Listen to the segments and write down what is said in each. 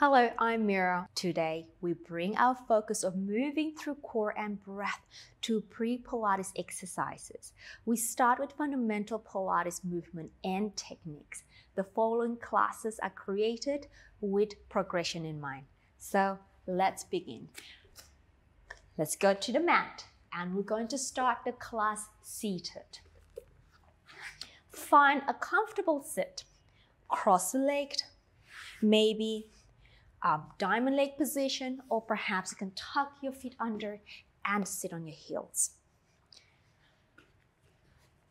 Hello, I'm Mira. Today, we bring our focus of moving through core and breath to pre-Pilates exercises. We start with fundamental Pilates movement and techniques. The following classes are created with progression in mind. So let's begin. Let's go to the mat and we're going to start the class seated. Find a comfortable sit, cross-legged, maybe diamond leg position, or perhaps you can tuck your feet under and sit on your heels.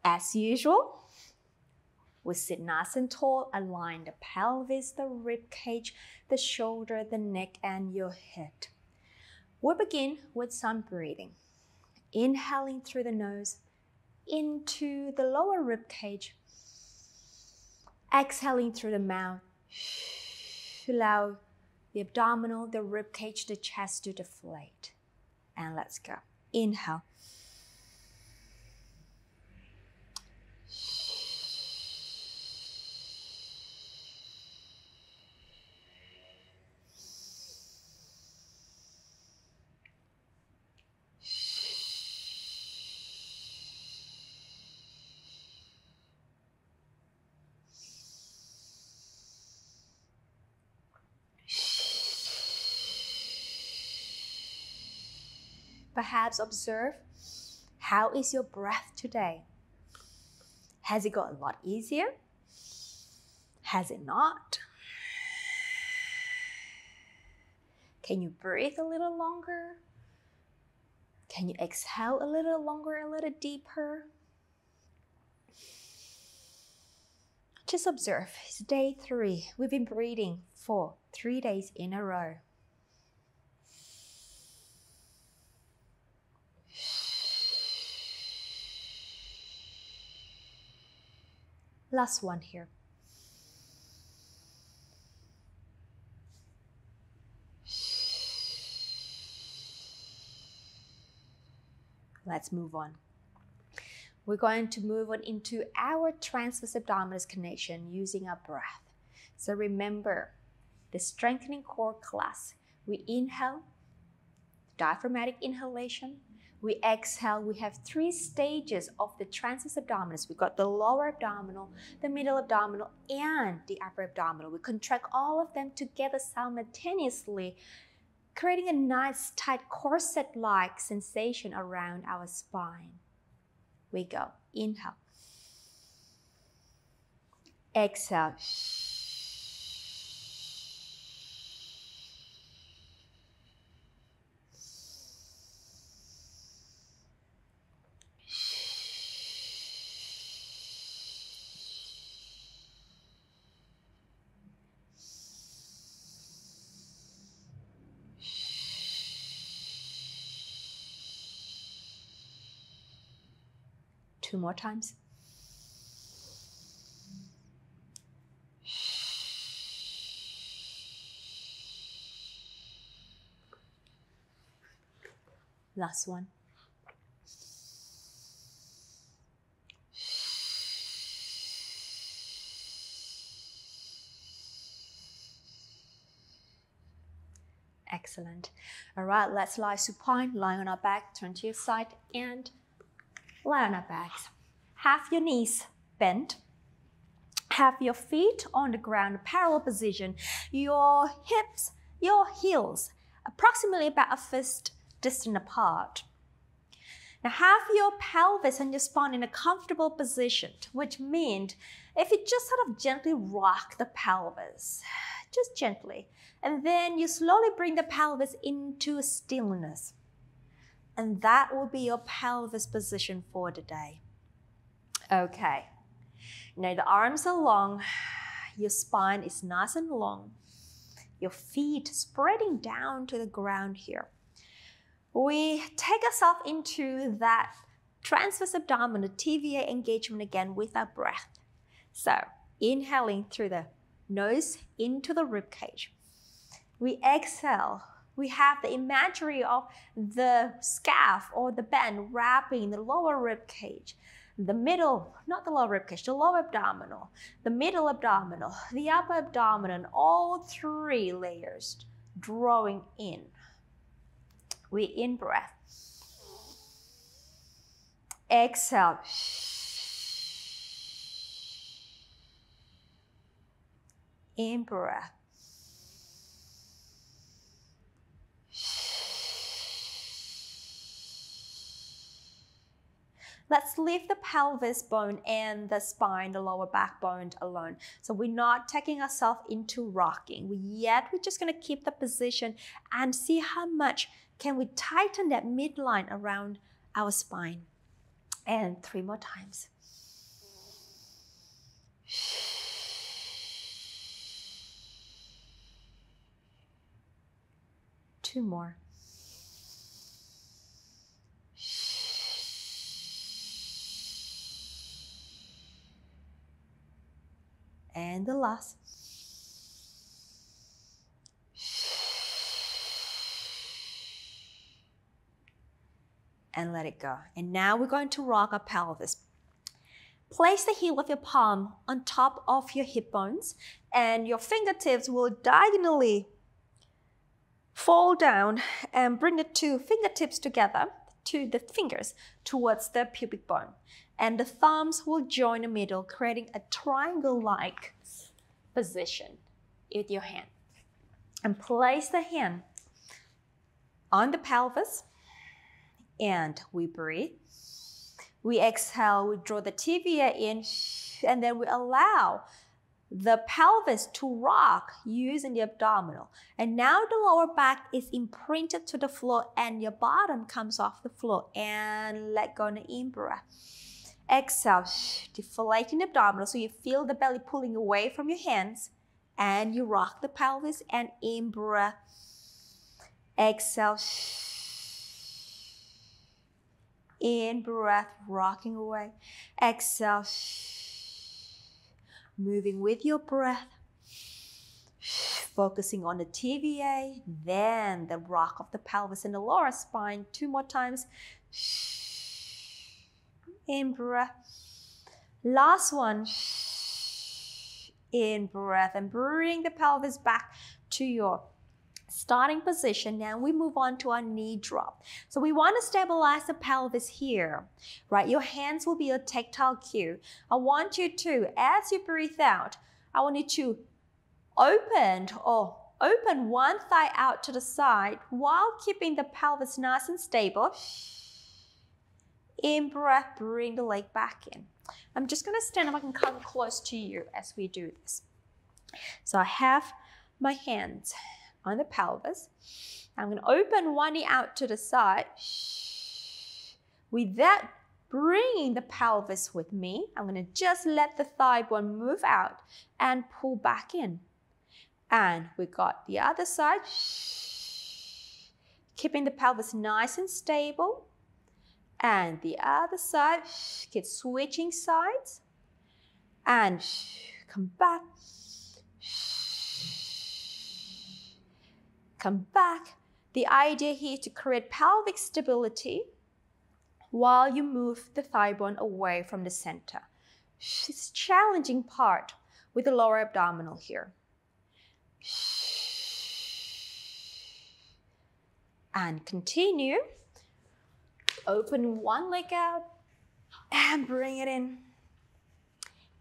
As usual, we sit nice and tall, align the pelvis, the rib cage, the shoulder, the neck, and your head. We'll begin with some breathing. Inhaling through the nose into the lower rib cage, exhaling through the mouth. Allow the abdominal, the rib cage, the chest to deflate. And let's go. Inhale. Perhaps observe, how is your breath today? Has it got a lot easier? Has it not? Can you breathe a little longer? Can you exhale a little longer, a little deeper? Just observe. It's day 3. We've been breathing for 3 days in a row. Last one here. Let's move on. We're going to move on into our transverse abdominis connection using our breath. So remember, the strengthening core class, we inhale, diaphragmatic inhalation. We exhale, we have 3 stages of the transverse abdominis. We've got the lower abdominal, the middle abdominal, and the upper abdominal. We contract all of them together simultaneously, creating a nice tight corset-like sensation around our spine. We go, inhale. Exhale. Two more times. Last one. Excellent. All right, let's lie supine, lying on our back, turn to your side and lie on our backs. Have your knees bent. Have your feet on the ground, parallel position. Your hips, your heels, approximately about a fist distance apart. Now have your pelvis and your spine in a comfortable position, which means if you just sort of gently rock the pelvis, just gently, and then you slowly bring the pelvis into stillness. And that will be your pelvis position for today. Okay, now the arms are long, your spine is nice and long, your feet spreading down to the ground here. We take ourselves into that transverse abdominal TVA engagement again with our breath. So inhaling through the nose into the rib cage. We exhale. We have the imagery of the scarf or the band wrapping the lower rib cage. the middle, not the lower ribcage, the lower abdominal, the middle abdominal, the upper abdomen, all three layers drawing in. We in breath. Exhale. In breath. Let's leave the pelvis bone and the spine, the lower backbone alone. So we're not taking ourselves into rocking. We're just going to keep the position and see how much can we tighten that midline around our spine. And three more times. Two more. And the last. And let it go. And now we're going to rock our pelvis. Place the heel of your palm on top of your hip bones, and your fingertips will diagonally fall down and bring the two fingertips together, to the fingers towards the pubic bone. And the thumbs will join the middle, creating a triangle-like position with your hand. And place the hand on the pelvis, and we breathe. We exhale, we draw the tibia in, and then we allow the pelvis to rock using the abdominal. And now the lower back is imprinted to the floor and your bottom comes off the floor. And let go on the in-breath. Exhale, deflating the abdominal so you feel the belly pulling away from your hands, and you rock the pelvis and in-breath. Exhale, in-breath, rocking away. Exhale, moving with your breath, focusing on the tibia, then the rock of the pelvis and the lower spine. Two more times. In breath. Last one. In breath, and bring the pelvis back to your starting position. Now we move on to our knee drop. So we want to stabilize the pelvis here, right? Your hands will be a tactile cue. I want you to, as you breathe out, I want you to open one thigh out to the side while keeping the pelvis nice and stable. In breath, bring the leg back in. I'm just going to stand up. I can come close to you as we do this. So I have my hands on the pelvis. I'm going to open one knee out to the side. With that, bringing the pelvis with me, I'm going to just let the thigh bone move out and pull back in. And we got the other side. Keeping the pelvis nice and stable. And the other side, keep switching sides. And come back. Come back. The idea here to create pelvic stability while you move the thigh bone away from the center. It's a challenging part with the lower abdominal here. And continue. Open one leg out and bring it in.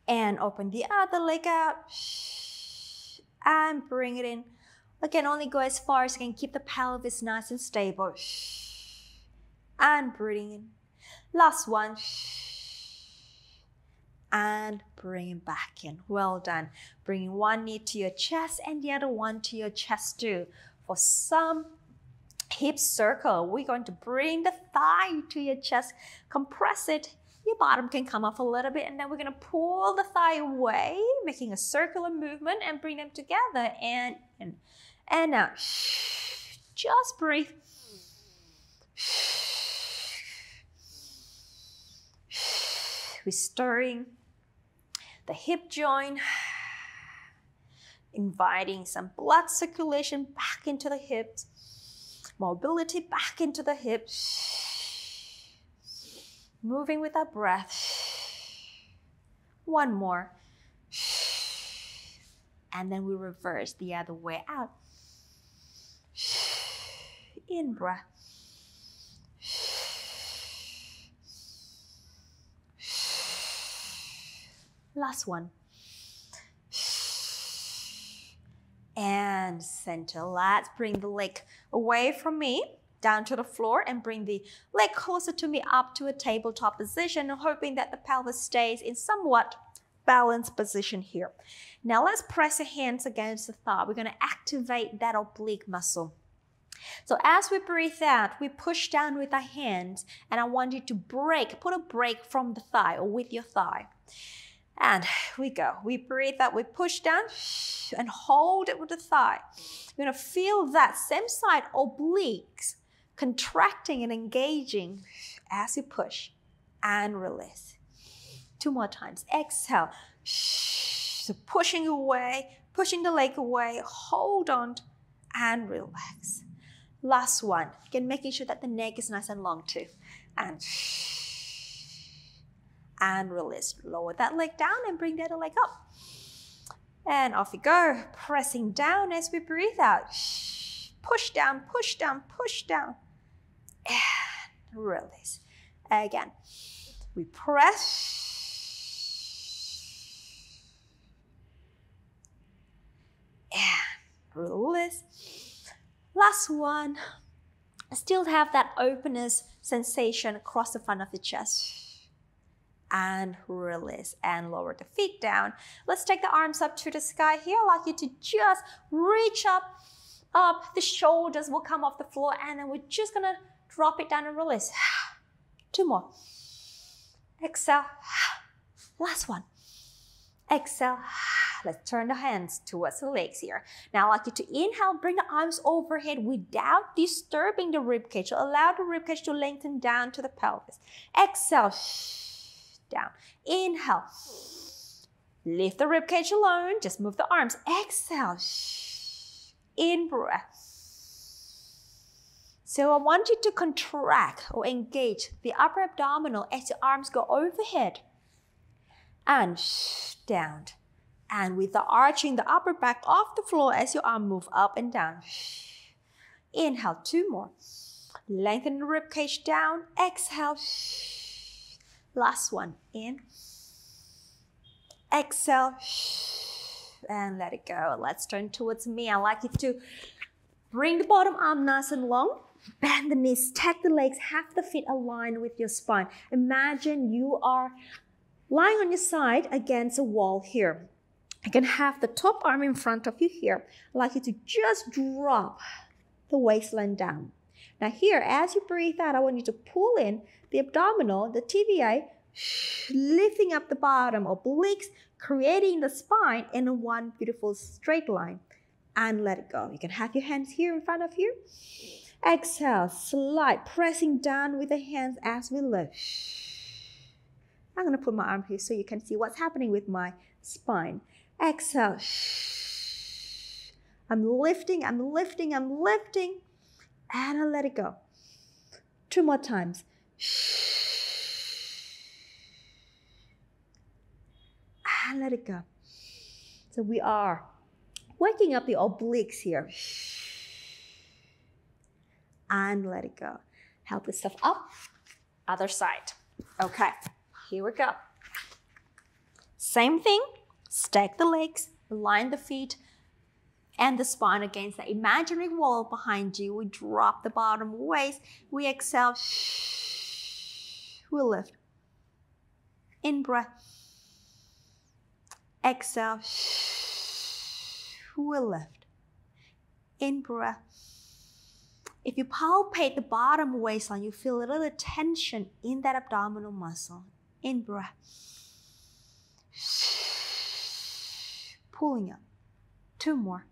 And open the other leg out and bring it in. Again, only go as far as you can. Keep the pelvis nice and stable. And breathing in. Last one. And bring it back in. Well done. Bringing one knee to your chest and the other one to your chest too. For some hip circle, we're going to bring the thigh to your chest, compress it. Your bottom can come off a little bit, and then we're going to pull the thigh away, making a circular movement, and bring them together and in and out. Just breathe. We're stirring the hip joint, inviting some blood circulation back into the hips, mobility back into the hips. Moving with our breath. one more, and then we reverse the other way out. In breath, last one, and center. Let's bring the leg away from me, down to the floor, and bring the leg closer to me up to a tabletop position, hoping that the pelvis stays in somewhat balanced position here. Now let's press your hands against the thigh. We're going to activate that oblique muscle. So as we breathe out, we push down with our hands, and I want you to break, put a break from the thigh or with your thigh. And we go, we breathe out, we push down and hold it with the thigh. We're going to feel that same side obliques contracting and engaging as you push and release. Two more times, exhale. So pushing away, pushing the leg away, hold on and relax. Last one, again, making sure that the neck is nice and long too. And release. Lower that leg down and bring the other leg up. And off you go, pressing down as we breathe out. Push down, push down, push down. And release. Again, we press. And release. Last one. Still have that openness sensation across the front of the chest. And release, and lower the feet down. Let's take the arms up to the sky here. I'd like you to just reach up. The shoulders will come off the floor, and then we're just gonna drop it down and release. Two more. Exhale. Last one. Exhale. Let's turn the hands towards the legs here. Now I'd like you to inhale, bring the arms overhead without disturbing the ribcage. So allow the ribcage to lengthen down to the pelvis. Exhale. Down. Inhale. Lift the ribcage alone. Just move the arms. Exhale. In breath. So I want you to contract or engage the upper abdominal as your arms go overhead. And down. And with the arching the upper back off the floor as your arm move up and down. Inhale. Two more. Lengthen the ribcage down. Exhale. Last one, in, exhale, and let it go. Let's turn towards me. I like you to bring the bottom arm nice and long, bend the knees, stack the legs, have the feet aligned with your spine. Imagine you are lying on your side against a wall here. You can have the top arm in front of you here. I like you to just drop the waistline down. Now here, as you breathe out, I want you to pull in the abdominal, the TVA, lifting up the bottom obliques, creating the spine in one beautiful straight line. And let it go. You can have your hands here in front of you. Exhale, slide, pressing down with the hands as we lift. I'm going to put my arm here so you can see what's happening with my spine. Exhale. I'm lifting, I'm lifting, I'm lifting. And I'll let it go. Two more times. And let it go. So we are waking up the obliques here. And let it go. Help yourself up. Other side. Okay, here we go. Same thing. Stack the legs, align the feet, and the spine against the imaginary wall behind you. We drop the bottom waist. We exhale. We lift. In breath. Exhale. We lift. In breath. If you palpate the bottom waistline, you feel a little tension in that abdominal muscle. In breath. Pulling up. Two more.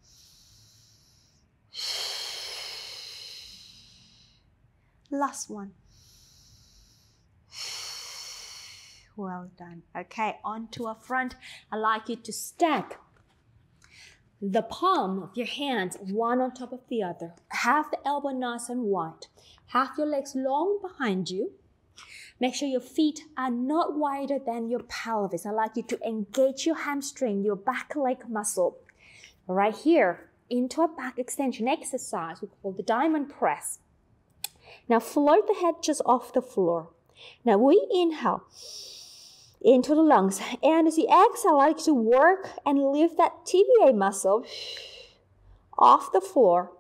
Last one. Well done. Okay, onto our front. I'd like you to stack the palm of your hands one on top of the other. Have the elbow nice and wide. Have your legs long behind you. Make sure your feet are not wider than your pelvis. I'd like you to engage your hamstring, your back leg muscle. Right here, into a back extension exercise we call the diamond press. Now float the head just off the floor. Now we inhale into the lungs, and as you exhale, I like you to work and lift that tibia muscle off the floor.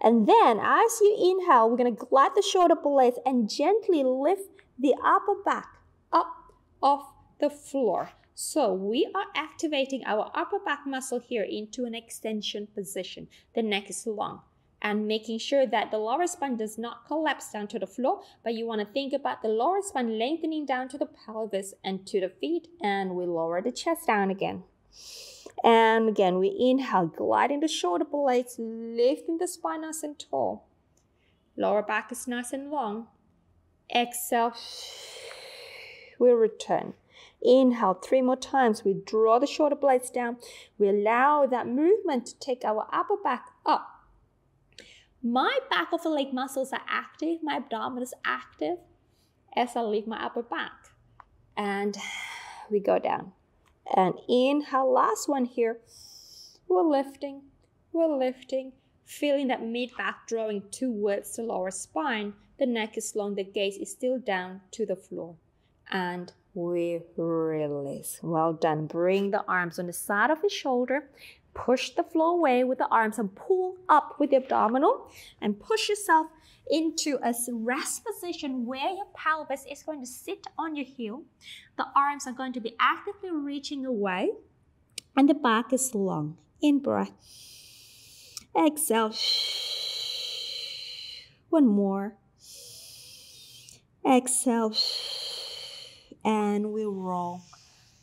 And then as you inhale, we're going to glide the shoulder blades and gently lift the upper back up off the floor. So we are activating our upper back muscle here into an extension position. The neck is long, and making sure that the lower spine does not collapse down to the floor, but you want to think about the lower spine lengthening down to the pelvis and to the feet, and we lower the chest down again. And again, we inhale, gliding the shoulder blades, lifting the spine nice and tall. Lower back is nice and long. Exhale, we return. Inhale, 3 more times. We draw the shoulder blades down. We allow that movement to take our upper back up. My back of the leg muscles are active, my abdomen is active as I lift my upper back. And we go down. And inhale, last one here. We're lifting, feeling that mid-back drawing towards the lower spine. The neck is long, the gaze is still down to the floor. And we release. Well done. Bring the arms on the side of the shoulder. Push the floor away with the arms and pull up with the abdominal, and push yourself into a rest position where your pelvis is going to sit on your heel. The arms are going to be actively reaching away, and the back is long. In breath. Exhale. One more. Exhale. And we roll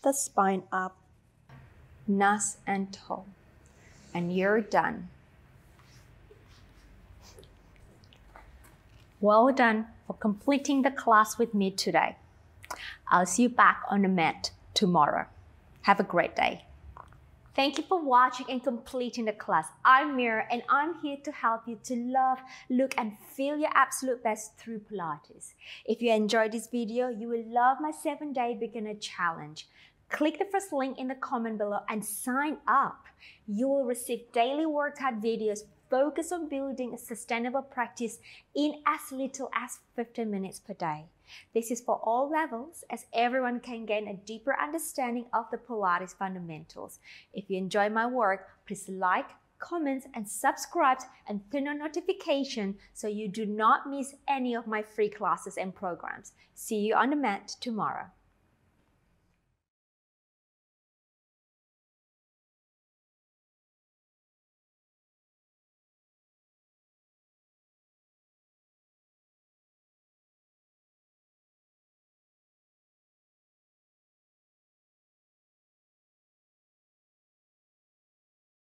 the spine up, nice and tall. And you're done. Well done for completing the class with me today. I'll see you back on the mat tomorrow. Have a great day. Thank you for watching and completing the class. I'm Mira, and I'm here to help you to love, look, and feel your absolute best through Pilates. If you enjoyed this video, you will love my 7-day beginner challenge. Click the first link in the comment below and sign up. You will receive daily workout videos focused on building a sustainable practice in as little as 15 minutes per day. This is for all levels, as everyone can gain a deeper understanding of the Pilates fundamentals. If you enjoy my work, please like, comment, and subscribe, and turn on notification so you do not miss any of my free classes and programs. See you on the mat tomorrow.